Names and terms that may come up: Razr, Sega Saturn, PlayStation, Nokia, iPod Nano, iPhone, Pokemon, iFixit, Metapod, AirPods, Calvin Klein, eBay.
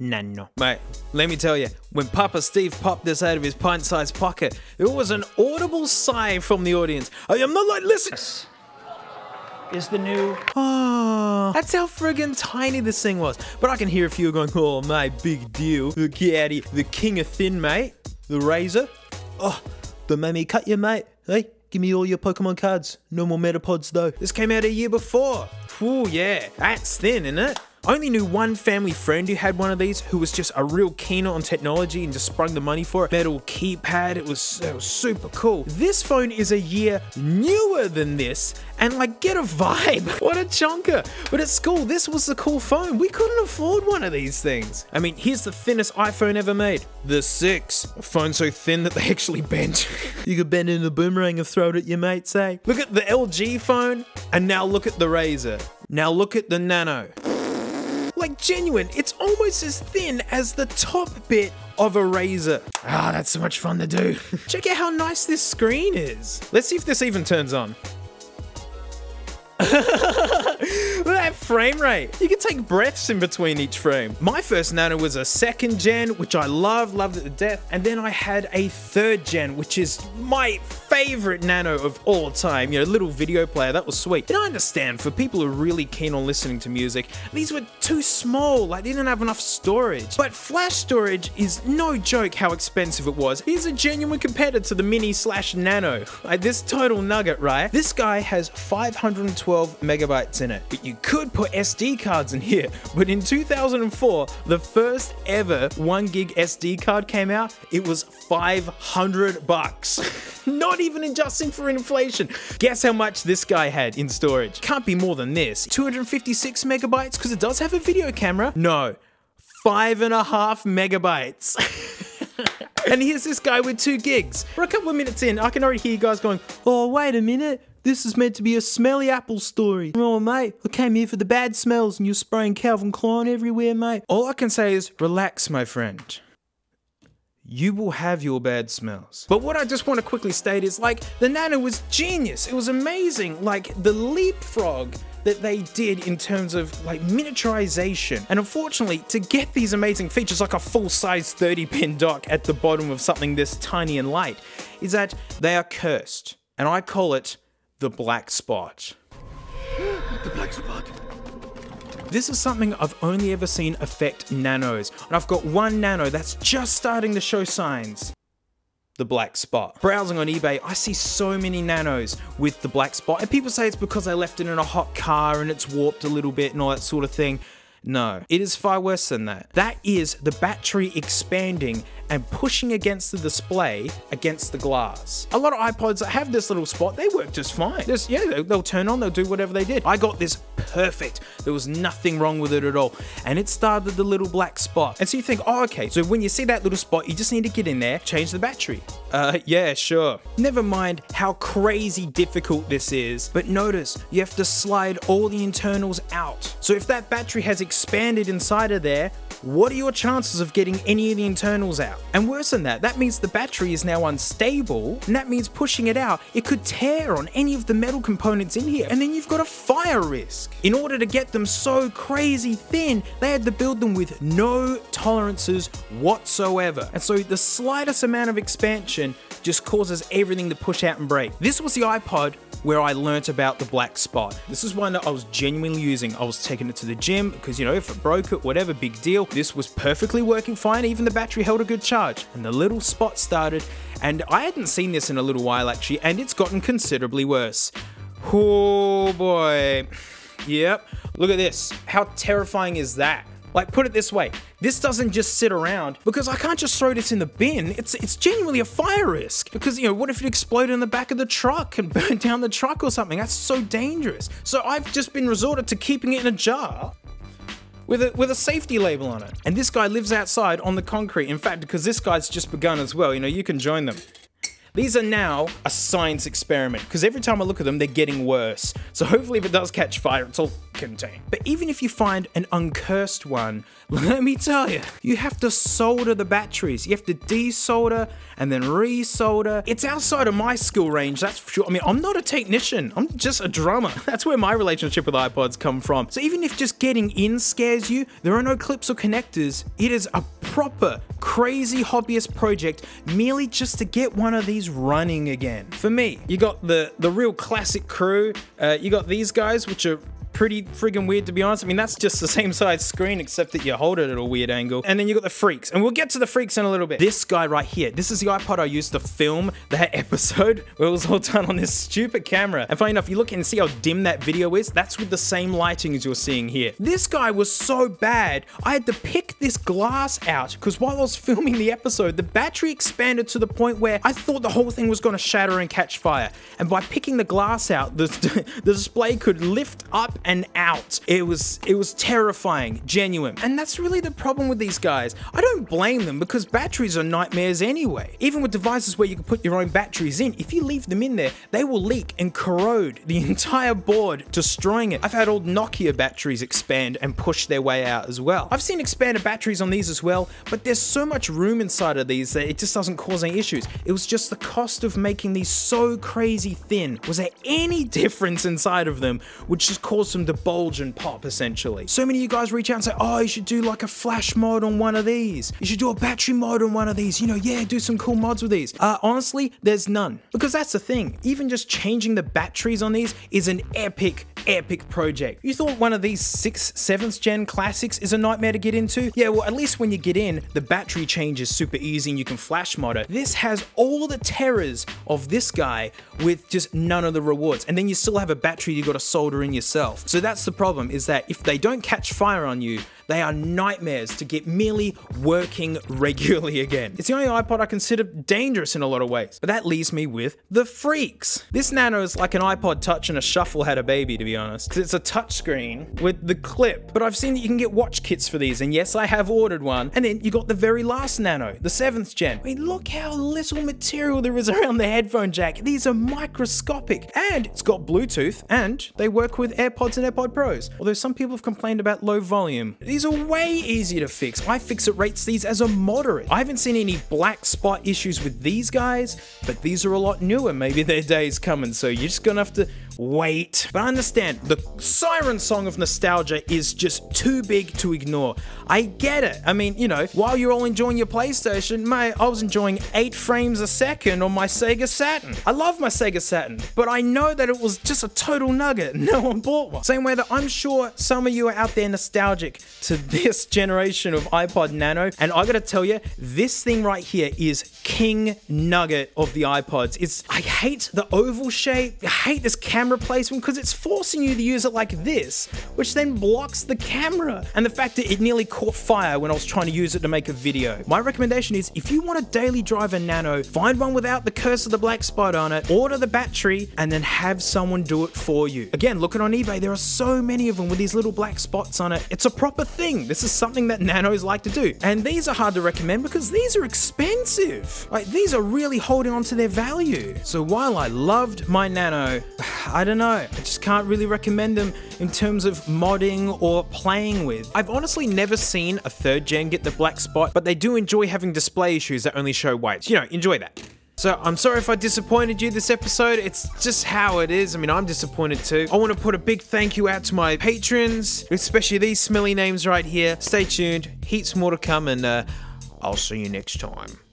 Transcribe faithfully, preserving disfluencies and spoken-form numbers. Nano. Mate, let me tell you, when Papa Steve popped this out of his pint-sized pocket, it was an audible sigh from the audience. I am not like, listen. Is the new... Oh, that's how friggin' tiny this thing was. But I can hear a few going, oh, my big deal. The caddy, the king of thin, mate. The razor. Oh, the mammy cut you, mate. Hey, give me all your Pokemon cards. No more Metapods, though. This came out a year before. Ooh, yeah. That's thin, isn't it? I only knew one family friend who had one of these who was just a real keen on technology and just sprung the money for it. Metal keypad, it was, it was super cool. This phone is a year newer than this and like get a vibe. What a chonker. But at school, this was the cool phone. We couldn't afford one of these things. I mean, here's the thinnest iPhone ever made. The six. A phone so thin that they actually bent. You could bend in the boomerang and throw it at your mates, eh? Look at the L G phone and now look at the Razr. Now look at the Nano. Like genuine, it's almost as thin as the top bit of a razor. Ah, oh, that's so much fun to do. Check out how nice this screen is. Let's see if this even turns on. Look at that frame rate. You can take breaths in between each frame. My first Nano was a second gen, which I loved, loved it to death. And then I had a third gen, which is my favorite Nano of all time. You know, little video player, that was sweet. And I understand for people who are really keen on listening to music, these were too small, like they didn't have enough storage. But flash storage is no joke how expensive it was. Here's a genuine competitor to the Mini slash Nano. Like this total nugget, right? This guy has five hundred twelve megabytes in it, but you could put S D cards in here. But in two thousand four, the first ever one gig S D card came out. It was five hundred bucks. Not even adjusting for inflation. Guess how much this guy had in storage? Can't be more than this. two hundred fifty-six megabytes, because it does have a video camera. No, five and a half megabytes. And here's this guy with two gigs. For a couple of minutes in, I can already hear you guys going, oh, wait a minute. This is meant to be a smelly apple story. Oh, mate, I came here for the bad smells and you're spraying Calvin Klein everywhere, mate. All I can say is relax, my friend. You will have your bad smells. But what I just want to quickly state is, like, the Nano was genius. It was amazing. Like, the leapfrog that they did in terms of, like, miniaturization. And unfortunately, to get these amazing features, like a full-size thirty pin dock at the bottom of something this tiny and light, is that they are cursed. And I call it the black spot. The black spot. This is something I've only ever seen affect Nanos, and I've got one Nano that's just starting to show signs. The black spot. Browsing on eBay, I see so many Nanos with the black spot, and people say it's because they left it in a hot car and it's warped a little bit and all that sort of thing. No, it is far worse than that. That is the battery expanding and pushing against the display, against the glass. A lot of iPods that have this little spot, they work just fine. Just, yeah, they'll turn on, they'll do whatever they did. I got this perfect. There was nothing wrong with it at all. And it started the little black spot. And so you think, oh, okay, so when you see that little spot, you just need to get in there, change the battery. Uh, yeah, sure. Never mind how crazy difficult this is, but notice you have to slide all the internals out. So if that battery has expanded inside of there, what are your chances of getting any of the internals out? And worse than that, that means the battery is now unstable, and that means pushing it out, it could tear on any of the metal components in here, and then you've got a fire risk. In order to get them so crazy thin, they had to build them with no tolerances whatsoever. And so the slightest amount of expansion just causes everything to push out and break. This was the iPod where I learnt about the black spot. This is one that I was genuinely using. I was taking it to the gym because, you know, if it broke it, whatever, big deal. This was perfectly working fine. Even the battery held a good charge. And the little spot started, and I hadn't seen this in a little while actually, and it's gotten considerably worse. Oh boy. Yep. Look at this. How terrifying is that? Like, put it this way, this doesn't just sit around, because I can't just throw this in the bin. It's it's genuinely a fire risk, because, you know, what if it exploded in the back of the truck and burned down the truck or something? That's so dangerous. So I've just been resorted to keeping it in a jar with a, with a safety label on it. And this guy lives outside on the concrete, in fact, because this guy's just begun as well. You know, you can join them. These are now a science experiment because every time I look at them, they're getting worse. So hopefully if it does catch fire, it's all contained. But even if you find an uncursed one, let me tell you, you have to solder the batteries. You have to desolder and then resolder. It's outside of my skill range, that's for sure. I mean, I'm not a technician, I'm just a drummer. That's where my relationship with iPods come from. So even if just getting in scares you, there are no clips or connectors. It is a proper crazy hobbyist project merely just to get one of these running again. For me, you got the the real classic crew, uh, you got these guys which are pretty friggin' weird, to be honest. I mean, that's just the same size screen, except that you hold it at a weird angle. And then you got the freaks, and we'll get to the freaks in a little bit. This guy right here, this is the iPod I used to film that episode where it was all done on this stupid camera. And funny enough, you look and see how dim that video is, that's with the same lighting as you're seeing here. This guy was so bad, I had to pick this glass out, because while I was filming the episode, the battery expanded to the point where I thought the whole thing was gonna shatter and catch fire. And by picking the glass out, the, the display could lift up and out. It was it was terrifying, genuine. And that's really the problem with these guys. I don't blame them because batteries are nightmares anyway. Even with devices where you can put your own batteries in, if you leave them in there, they will leak and corrode the entire board, destroying it. I've had old Nokia batteries expand and push their way out as well. I've seen expanded batteries on these as well, but there's so much room inside of these that it just doesn't cause any issues. It was just the cost of making these so crazy thin. Was there any difference inside of them which just caused them to bulge and pop, essentially? So many of you guys reach out and say, oh, you should do like a flash mod on one of these. You should do a battery mod on one of these. You know, yeah, do some cool mods with these. Uh, honestly, there's none. Because that's the thing. Even just changing the batteries on these is an epic, epic project. You thought one of these sixth, seventh gen classics is a nightmare to get into? Yeah, well, at least when you get in, the battery change is super easy and you can flash mod it. This has all the terrors of this guy with just none of the rewards. And then you still have a battery you gotta solder in yourself. So that's the problem, is that if they don't catch fire on you, they are nightmares to get merely working regularly again. It's the only iPod I consider dangerous in a lot of ways. But that leaves me with the freaks. This Nano is like an iPod Touch and a Shuffle had a baby, to be honest. It's a touchscreen with the clip. But I've seen that you can get watch kits for these, and yes, I have ordered one. And then you got the very last Nano, the seventh gen. I mean, look how little material there is around the headphone jack. These are microscopic, and it's got Bluetooth, and they work with AirPods and AirPod Pros. Although some people have complained about low volume. These are way easier to fix. iFixit rates these as a moderate. I haven't seen any black spot issues with these guys, but these are a lot newer. Maybe their day is coming, so you're just gonna have to wait. But I understand, the siren song of nostalgia is just too big to ignore. I get it. I mean, you know, while you're all enjoying your PlayStation, mate, I was enjoying eight frames a second on my Sega Saturn. I love my Sega Saturn, but I know that it was just a total nugget. No one bought one. Same way that I'm sure some of you are out there nostalgic to this generation of iPod Nano, and I gotta tell you, this thing right here is king nugget of the iPods. It's, I hate the oval shape, I hate this camera placement, because it's forcing you to use it like this, which then blocks the camera, and the fact that it nearly caught fire when I was trying to use it to make a video. My recommendation is, if you want to daily drive a Nano, find one without the curse of the black spot on it, order the battery, and then have someone do it for you. Again, looking on eBay, there are so many of them with these little black spots on it. It's a proper thing thing. This is something that Nanos like to do. And these are hard to recommend because these are expensive. Like, these are really holding on to their value. So while I loved my Nano, I don't know, I just can't really recommend them in terms of modding or playing with. I've honestly never seen a third gen get the black spot, but they do enjoy having display issues that only show whites. You know, enjoy that. So I'm sorry if I disappointed you this episode. It's just how it is. I mean, I'm disappointed too. I want to put a big thank you out to my patrons, especially these smelly names right here. Stay tuned, heaps more to come, and uh, I'll see you next time.